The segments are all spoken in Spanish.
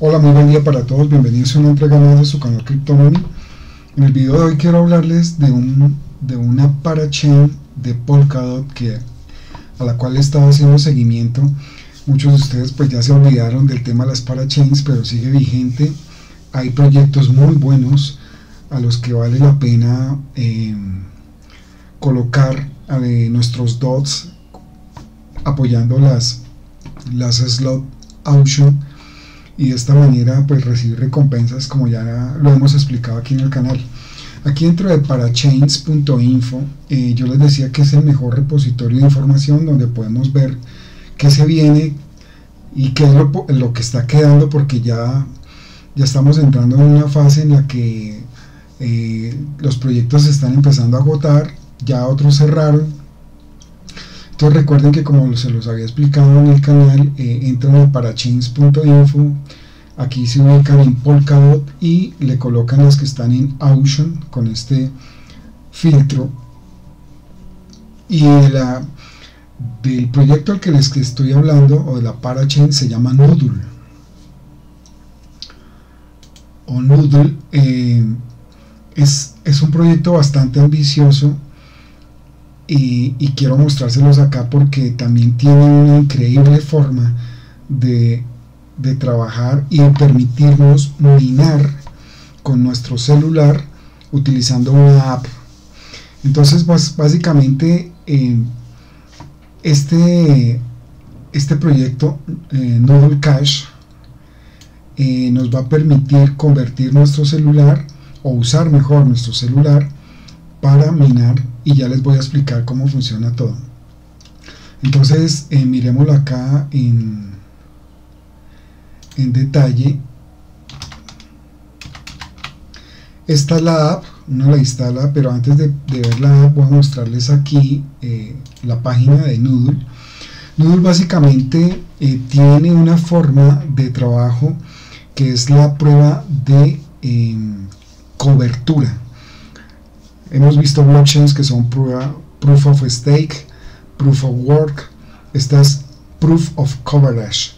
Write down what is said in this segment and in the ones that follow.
Hola, muy buen día para todos, bienvenidos a una entrega nueva de su canal Cryptonomy. En el video de hoy quiero hablarles de una parachain de Polkadot a la cual he estado haciendo seguimiento. Muchos de ustedes pues ya se olvidaron del tema de las parachains, pero sigue vigente. Hay proyectos muy buenos a los que vale la pena colocar nuestros DOTs apoyando las slot auction, y de esta manera pues recibir recompensas, como ya lo hemos explicado aquí en el canal. Aquí dentro de parachains.info yo les decía que es el mejor repositorio de información, donde podemos ver qué se viene y qué es lo que está quedando, porque ya estamos entrando en una fase en la que los proyectos se están empezando a agotar, ya otros cerraron. Entonces recuerden que, como se los había explicado en el canal, entran a parachains.info, aquí se ubican en Polkadot y le colocan las que están en Auction con este filtro. Y del proyecto al que les estoy hablando, o de la parachain, se llama Nodle. O Nodle es un proyecto bastante ambicioso. Y quiero mostrárselos acá porque también tienen una increíble forma de trabajar y de permitirnos minar con nuestro celular utilizando una app. Entonces pues, básicamente este proyecto Nodle Cash nos va a permitir convertir nuestro celular, o usar mejor nuestro celular para minar, y ya les voy a explicar cómo funciona todo. Entonces miremoslo acá en detalle. Esta es la app, uno la instala, pero antes de ver la app voy a mostrarles aquí la página de Nodle. Nodle básicamente tiene una forma de trabajo que es la prueba de cobertura. Hemos visto blockchains que son Proof of Stake, Proof of Work. Esta es Proof of Coverage,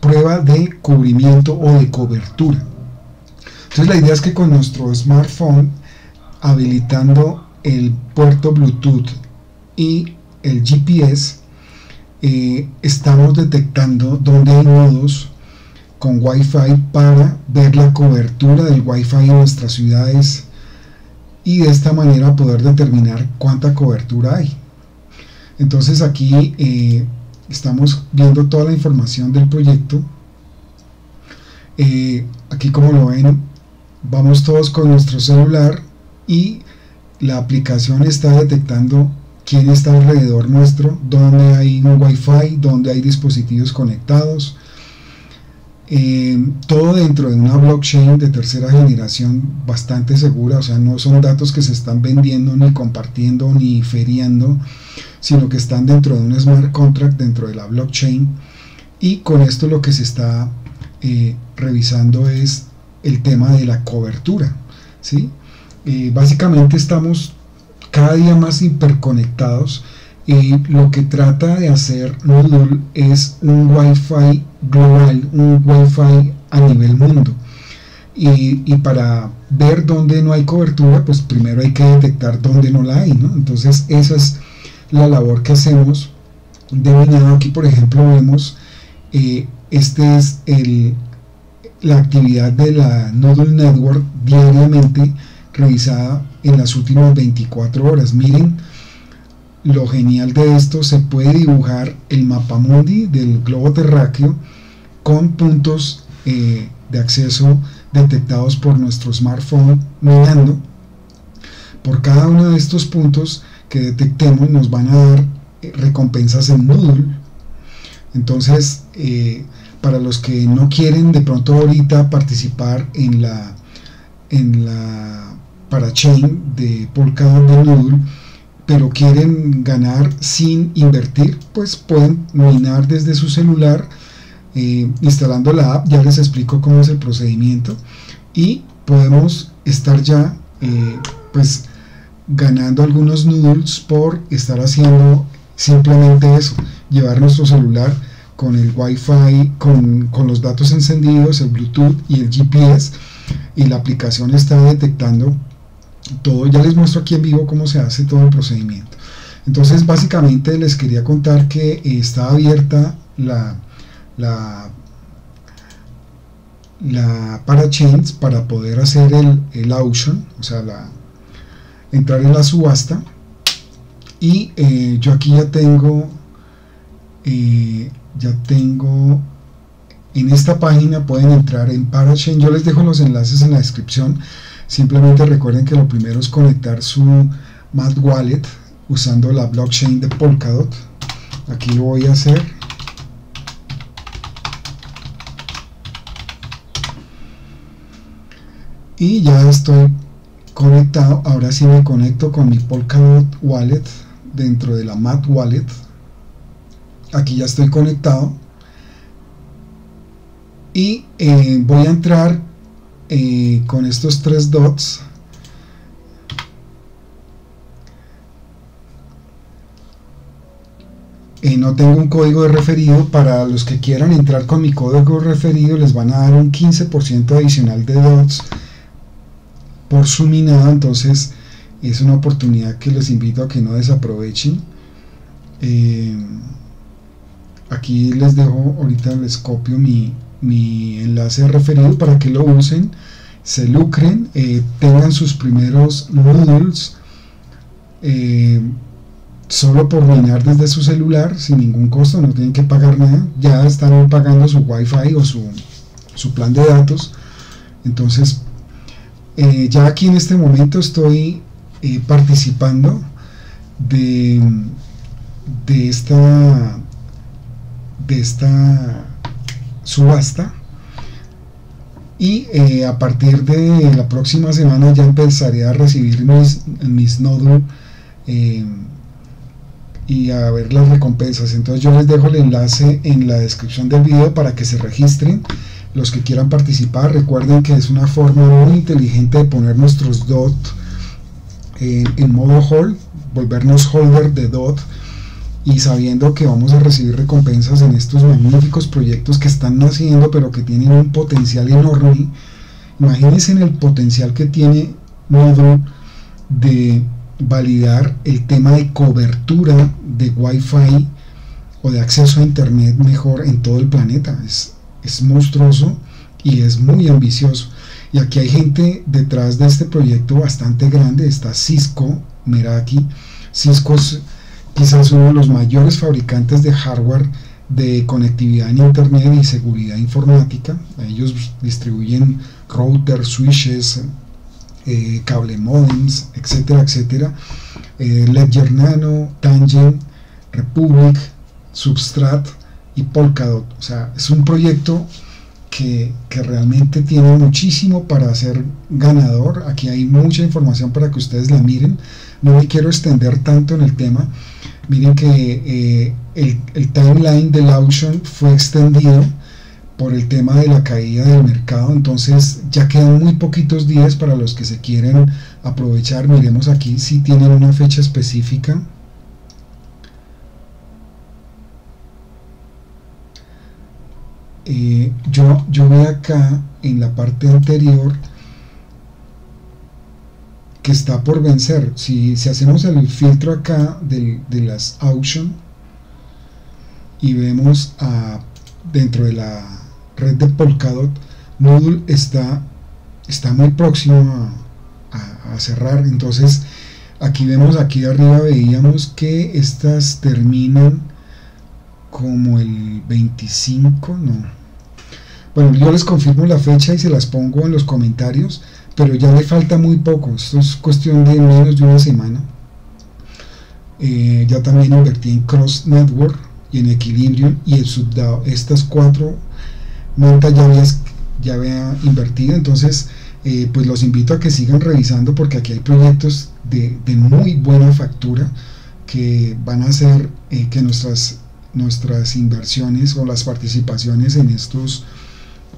prueba de cubrimiento o de cobertura. Entonces la idea es que con nuestro smartphone, habilitando el puerto Bluetooth y el GPS, estamos detectando dónde hay nodos con Wi-Fi para ver la cobertura del Wi-Fi en nuestras ciudades, y de esta manera poder determinar cuánta cobertura hay. Entonces aquí estamos viendo toda la información del proyecto. Aquí, como lo ven, vamos todos con nuestro celular y la aplicación está detectando quién está alrededor nuestro, dónde hay un Wi-Fi, dónde hay dispositivos conectados. Todo dentro de una blockchain de tercera generación bastante segura, o sea, no son datos que se están vendiendo, ni compartiendo, ni feriando, sino que están dentro de un smart contract dentro de la blockchain. Y con esto lo que se está revisando es el tema de la cobertura, ¿sí? Básicamente estamos cada día más hiperconectados, y lo que trata de hacer Nodle es un Wi-Fi global, un Wi-Fi a nivel mundo, y para ver dónde no hay cobertura, pues primero hay que detectar dónde no la hay, ¿no? Entonces esa es la labor que hacemos de minado. Aquí por ejemplo vemos este es la actividad de la Nodle Network diariamente revisada en las últimas 24 horas. Miren lo genial de esto: se puede dibujar el mapamundi del globo terráqueo con puntos de acceso detectados por nuestro smartphone mirando. Por cada uno de estos puntos que detectemos nos van a dar recompensas en Nodle. Entonces para los que no quieren de pronto ahorita participar en la parachain de Polkadot de Nodle, pero quieren ganar sin invertir, pues pueden minar desde su celular instalando la app. Ya les explico cómo es el procedimiento, y podemos estar ya pues ganando algunos noodles por estar haciendo simplemente eso: llevar nuestro celular, con el Wi-Fi, con los datos encendidos, el Bluetooth y el GPS, y la aplicación está detectando todo. Ya les muestro aquí en vivo cómo se hace todo el procedimiento. Entonces básicamente les quería contar que está abierta la Parachains para poder hacer el auction, o sea, entrar en la subasta. Y yo aquí ya tengo en esta página, pueden entrar en Parachain. Yo les dejo los enlaces en la descripción. Simplemente recuerden que lo primero es conectar su Mat Wallet usando la blockchain de Polkadot. Aquí lo voy a hacer. Y ya estoy conectado. Ahora sí me conecto con mi Polkadot Wallet dentro de la Mat Wallet. Aquí ya estoy conectado. Y voy a entrar con estos tres dots. No tengo un código de referido. Para los que quieran entrar con mi código de referido, les van a dar un 15% adicional de dots por su minado. Entonces es una oportunidad que les invito a que no desaprovechen. Aquí les dejo, ahorita les copio mi enlace referido para que lo usen, se lucren, tengan sus primeros noodles solo por reinar desde su celular sin ningún costo, no tienen que pagar nada, ya están pagando su wifi o su plan de datos. Entonces ya aquí en este momento estoy participando de esta subasta, y a partir de la próxima semana ya empezaré a recibir mis Nodle y a ver las recompensas. Entonces yo les dejo el enlace en la descripción del video para que se registren los que quieran participar. Recuerden que es una forma muy inteligente de poner nuestros DOT en modo hold, volvernos holder de DOT, y sabiendo que vamos a recibir recompensas en estos magníficos proyectos que están naciendo pero que tienen un potencial enorme. Imagínense el potencial que tiene Nodle de validar el tema de cobertura de Wi-Fi o de acceso a internet mejor en todo el planeta. Es monstruoso y es muy ambicioso, y aquí hay gente detrás de este proyecto bastante grande. Está Cisco Meraki. Cisco es quizás uno de los mayores fabricantes de hardware de conectividad en internet y seguridad informática. Ellos distribuyen routers, switches, cable modems, etcétera, etcétera. Ledger Nano, Tangent, Republic, Substrat y Polkadot. O sea, es un proyecto que realmente tiene muchísimo para ser ganador. Aquí hay mucha información para que ustedes la miren. No me quiero extender tanto en el tema. Miren que el timeline del auction fue extendido por el tema de la caída del mercado. Entonces ya quedan muy poquitos días para los que se quieren aprovechar. Miremos aquí si tienen una fecha específica. Yo veo acá en la parte anterior que está por vencer. Si hacemos el filtro acá de las auction y vemos dentro de la red de Polkadot, Nodle está muy próximo a cerrar. Entonces aquí vemos, aquí arriba veíamos que estas terminan como el 25, no, bueno, yo les confirmo la fecha y se las pongo en los comentarios, pero ya le falta muy poco. Esto es cuestión de menos de una semana. Ya también invertí en Cross Network y en Equilibrium y en SubDAO. Estas 4 montas ya había invertido. Entonces pues los invito a que sigan revisando, porque aquí hay proyectos de muy buena factura que van a hacer que nuestras inversiones o las participaciones en estos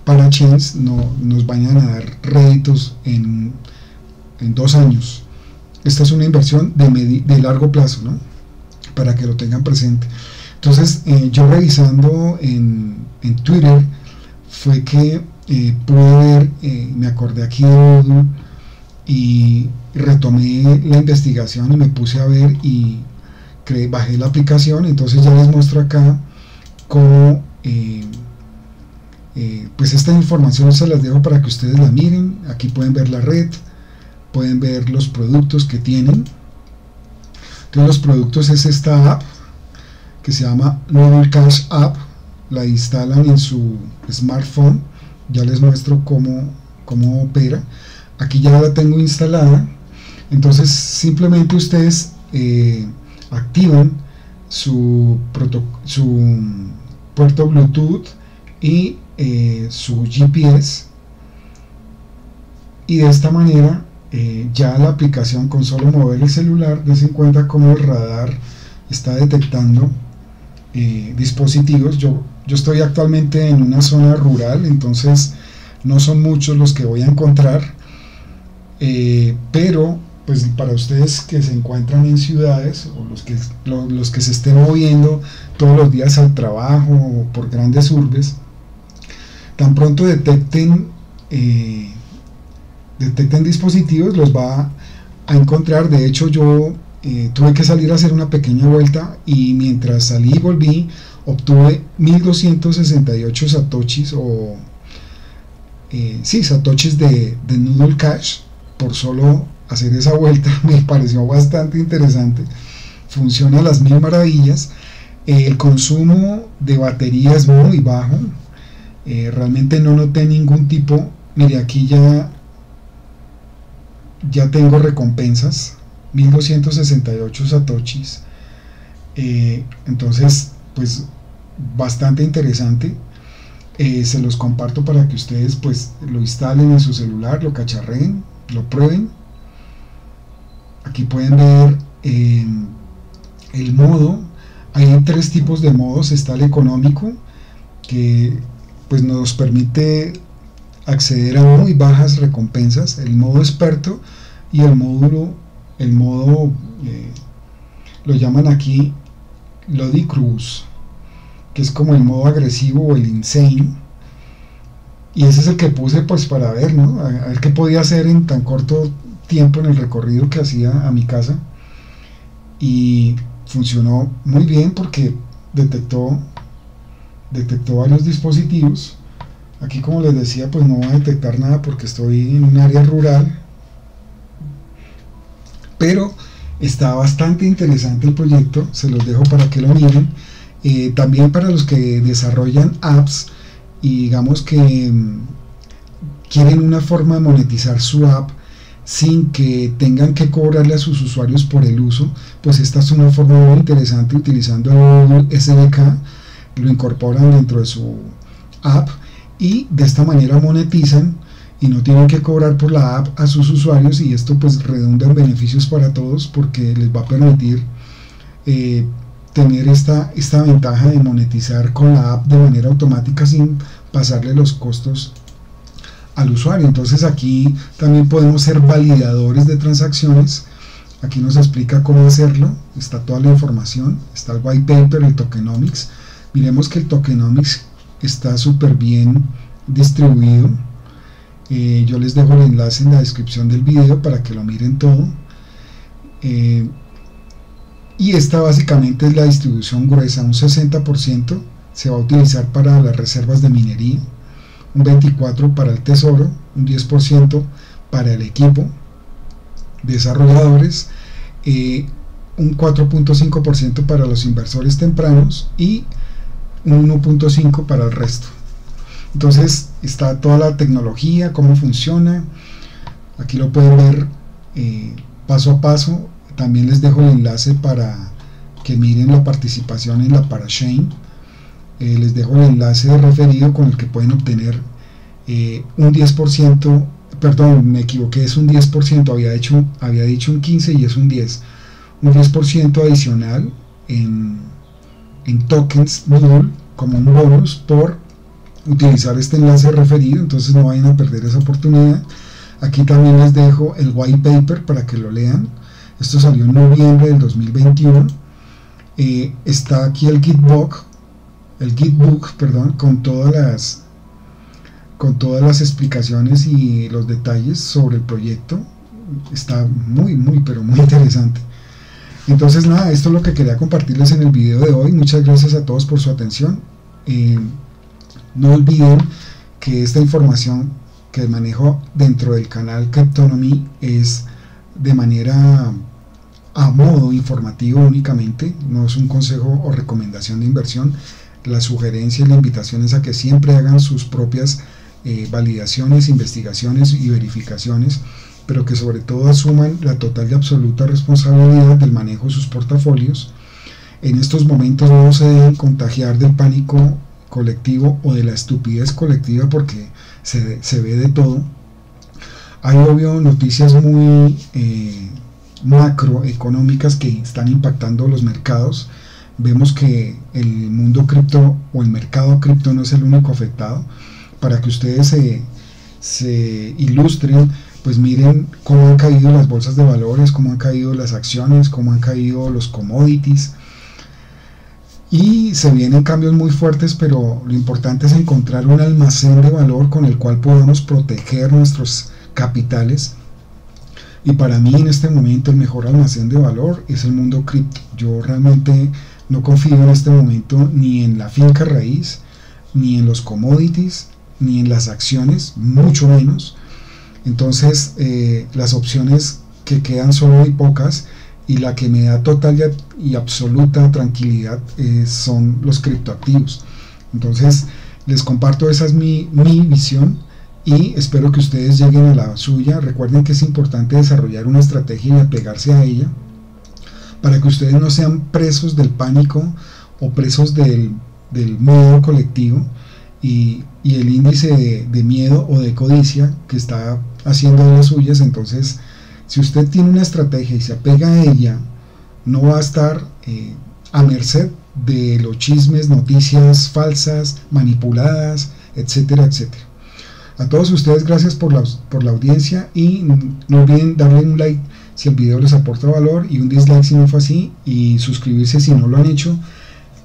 Parachains no nos vayan a dar réditos en 2 años. Esta es una inversión de largo plazo, ¿no? Para que lo tengan presente. Entonces yo revisando en Twitter fue que pude ver, me acordé aquí de Nodle y retomé la investigación y me puse a ver y bajé la aplicación. Entonces ya les muestro acá cómo pues esta información se las dejo para que ustedes la miren. Aquí pueden ver la red, pueden ver los productos que tienen. Entonces los productos es esta app que se llama Nodle Cash App, la instalan en su smartphone. Ya les muestro cómo opera. Aquí ya la tengo instalada. Entonces simplemente ustedes activan su puerto Bluetooth y su GPS, y de esta manera ya la aplicación, con solo mover el celular, dense cuenta cómo el radar está detectando dispositivos. Yo estoy actualmente en una zona rural, entonces no son muchos los que voy a encontrar, pero pues para ustedes que se encuentran en ciudades, o los que se estén moviendo todos los días al trabajo o por grandes urbes, tan pronto detecten dispositivos, los va a encontrar. De hecho, yo tuve que salir a hacer una pequeña vuelta, y mientras salí y volví obtuve 1268 satoshis satoshis de Nodle Cash por solo hacer esa vuelta. Me pareció bastante interesante, funciona a las mil maravillas. El consumo de batería es muy bajo, realmente no noté ningún tipo. Mire, aquí ya tengo recompensas, 1268 satoshis, entonces pues bastante interesante. Se los comparto para que ustedes pues lo instalen en su celular, lo cacharreen, lo prueben. Aquí pueden ver el modo. Hay tres tipos de modos. Está el económico, que pues nos permite acceder a muy bajas recompensas, el modo experto y el modo lo llaman aquí Ludicrous, que es como el modo agresivo o el insane, y ese es el que puse pues para ver, ¿no?, a ver qué podía hacer en tan corto tiempo en el recorrido que hacía a mi casa, y funcionó muy bien porque detectó varios dispositivos. Aquí, como les decía, pues no va a detectar nada porque estoy en un área rural, pero está bastante interesante el proyecto. Se los dejo para que lo miren. También para los que desarrollan apps y digamos que quieren una forma de monetizar su app sin que tengan que cobrarle a sus usuarios por el uso, pues esta es una forma muy interesante. Utilizando el SDK lo incorporan dentro de su app, y de esta manera monetizan y no tienen que cobrar por la app a sus usuarios, y esto pues redunda en beneficios para todos porque les va a permitir tener esta ventaja de monetizar con la app de manera automática sin pasarle los costos al usuario. Entonces aquí también podemos ser validadores de transacciones. Aquí nos explica cómo hacerlo, está toda la información, está el white paper, el tokenomics. Miremos que el tokenomics está súper bien distribuido. Yo les dejo el enlace en la descripción del video para que lo miren todo. Y esta básicamente es la distribución gruesa. Un 60% se va a utilizar para las reservas de minería, un 24% para el tesoro, un 10% para el equipo, desarrolladores, un 4.5% para los inversores tempranos y un 1.5% para el resto. Entonces está toda la tecnología, cómo funciona. Aquí lo pueden ver paso a paso. También les dejo el enlace para que miren la participación en la Parachain. Les dejo el enlace de referido con el que pueden obtener un 10%, perdón, me equivoqué, es un 10%, había dicho un 15% y es un 10%, un 10% adicional en tokens Nodle como un bonus por utilizar este enlace referido. Entonces no vayan a perder esa oportunidad. Aquí también les dejo el white paper para que lo lean. Esto salió en noviembre del 2021. está aquí el Gitbook, perdón, con todas las explicaciones y los detalles sobre el proyecto. Está muy interesante. Entonces nada, esto es lo que quería compartirles en el video de hoy. Muchas gracias a todos por su atención. No olviden que esta información que manejo dentro del canal Cryptonomy es de manera a modo informativo únicamente, no es un consejo o recomendación de inversión. La sugerencia y la invitación es a que siempre hagan sus propias validaciones, investigaciones y verificaciones, pero que sobre todo asuman la total y absoluta responsabilidad del manejo de sus portafolios. En estos momentos no se deben contagiar del pánico colectivo o de la estupidez colectiva, porque se ve de todo. Hay obvio noticias muy macroeconómicas que están impactando los mercados. Vemos que el mundo cripto o el mercado cripto no es el único afectado. Para que ustedes se ilustren, pues miren cómo han caído las bolsas de valores, cómo han caído las acciones, cómo han caído los commodities, y se vienen cambios muy fuertes, pero lo importante es encontrar un almacén de valor con el cual podamos proteger nuestros capitales. Y para mí en este momento el mejor almacén de valor es el mundo cripto. Yo realmente no confío en este momento ni en la finca raíz, ni en los commodities, ni en las acciones, mucho menos. Entonces las opciones que quedan son muy pocas, y la que me da total y absoluta tranquilidad son los criptoactivos. Entonces les comparto, esa es mi visión, y espero que ustedes lleguen a la suya. Recuerden que es importante desarrollar una estrategia y apegarse a ella para que ustedes no sean presos del pánico o presos del miedo colectivo y el índice de miedo o de codicia que está haciendo de las suyas. Entonces, si usted tiene una estrategia y se apega a ella, no va a estar a merced de los chismes, noticias falsas, manipuladas, etcétera, etcétera. A todos ustedes, gracias por la audiencia, y no olviden darle un like si el video les aporta valor, y un dislike si no fue así, y suscribirse si no lo han hecho,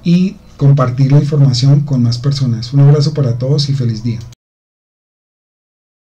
y compartir la información con más personas. Un abrazo para todos y feliz día.